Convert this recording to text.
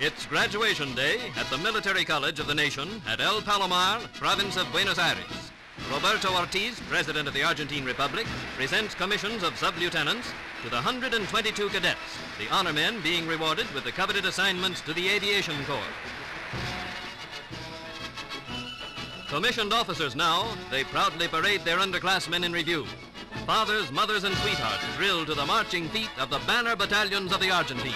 It's graduation day at the Military College of the Nation at El Palomar, province of Buenos Aires. Roberto Ortiz, President of the Argentine Republic, presents commissions of sub-lieutenants to the 122 cadets, the honor men being rewarded with the coveted assignments to the Aviation Corps. Commissioned officers now, they proudly parade their underclassmen in review. Fathers, mothers, and sweethearts thrill to the marching feet of the banner battalions of the Argentine.